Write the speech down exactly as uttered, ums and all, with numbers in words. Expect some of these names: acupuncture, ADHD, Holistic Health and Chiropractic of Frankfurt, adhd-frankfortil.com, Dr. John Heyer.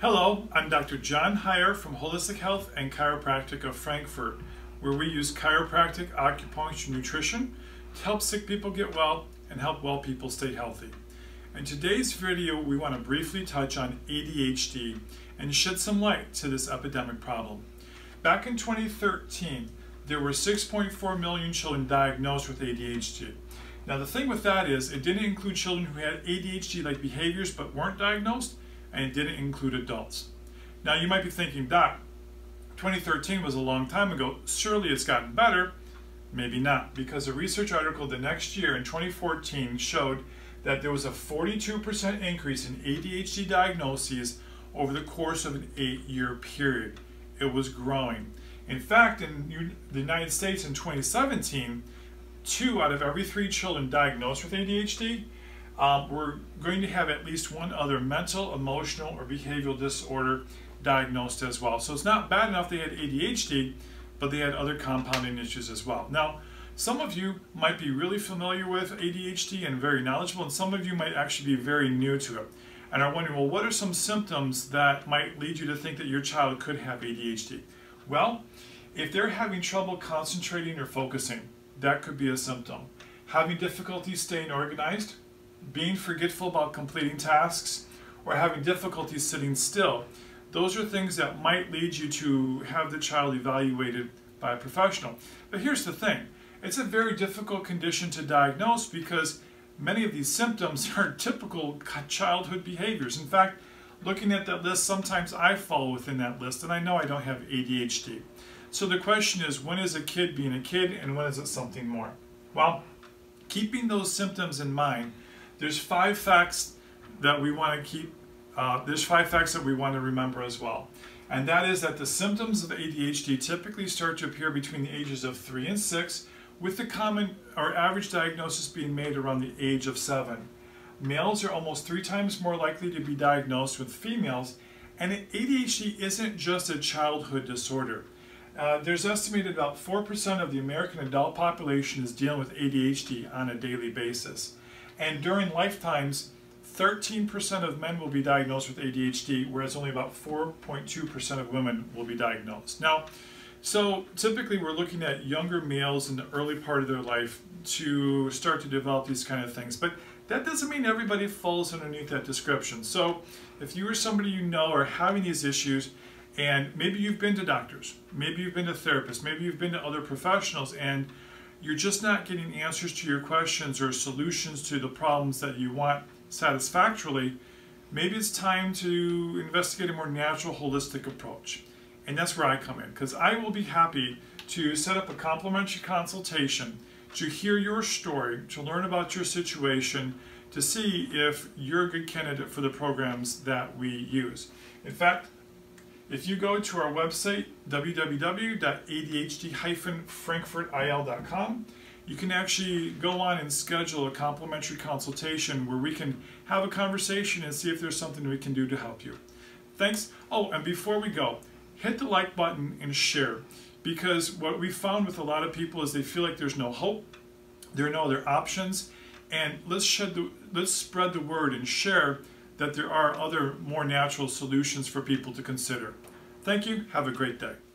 Hello, I'm Doctor John Heyer from Holistic Health and Chiropractic of Frankfurt, where we use chiropractic, acupuncture, nutrition to help sick people get well and help well people stay healthy. In today's video, we want to briefly touch on A D H D and shed some light to this epidemic problem. Back in twenty thirteen, there were six point four million children diagnosed with A D H D. Now the thing with that is, it didn't include children who had A D H D-like behaviors but weren't diagnosed, and it didn't include adults. Now you might be thinking, Doc, twenty thirteen was a long time ago, surely it's gotten better. Maybe not, because a research article the next year in twenty fourteen showed that there was a forty-two percent increase in A D H D diagnoses over the course of an eight-year period. It was growing. In fact, in the United States in twenty seventeen, two out of every three children diagnosed with A D H D Um, we're going to have at least one other mental, emotional, or behavioral disorder diagnosed as well. So it's not bad enough they had A D H D, but they had other compounding issues as well. Now, some of you might be really familiar with A D H D and very knowledgeable, and some of you might actually be very new to it and are wondering, well, what are some symptoms that might lead you to think that your child could have A D H D? Well, if they're having trouble concentrating or focusing, that could be a symptom. Having difficulty staying organized, being forgetful about completing tasks, or having difficulty sitting still, those are things that might lead you to have the child evaluated by a professional. But here's the thing, it's a very difficult condition to diagnose because many of these symptoms are typical childhood behaviors. In fact, looking at that list, sometimes I fall within that list, and I know I don't have A D H D. So the question is, when is a kid being a kid, and when is it something more? Well, keeping those symptoms in mind, There's five facts that we want to keep, uh, there's five facts that we want to remember as well. And that is that the symptoms of A D H D typically start to appear between the ages of three and six, with the common or average diagnosis being made around the age of seven. Males are almost three times more likely to be diagnosed with females, and A D H D isn't just a childhood disorder. Uh, there's estimated about four percent of the American adult population is dealing with A D H D on a daily basis. And during lifetimes, thirteen percent of men will be diagnosed with A D H D, whereas only about four point two percent of women will be diagnosed. Now, so typically we're looking at younger males in the early part of their life to start to develop these kind of things. But that doesn't mean everybody falls underneath that description. So if you or somebody you know are having these issues, and maybe you've been to doctors, maybe you've been to therapists, maybe you've been to other professionals, and you're just not getting answers to your questions or solutions to the problems that you want satisfactorily, maybe it's time to investigate a more natural, holistic approach. And that's where I come in, because I will be happy to set up a complimentary consultation to hear your story, to learn about your situation, to see if you're a good candidate for the programs that we use. In fact, if you go to our website, w w w dot a d h d dash frankfort i l dot com, you can actually go on and schedule a complimentary consultation where we can have a conversation and see if there's something we can do to help you. Thanks. Oh, and before we go, hit the like button and share, because what we found with a lot of people is they feel like there's no hope, there are no other options, and let's shed the, let's spread the word and share that there are other more natural solutions for people to consider. Thank you. Have a great day.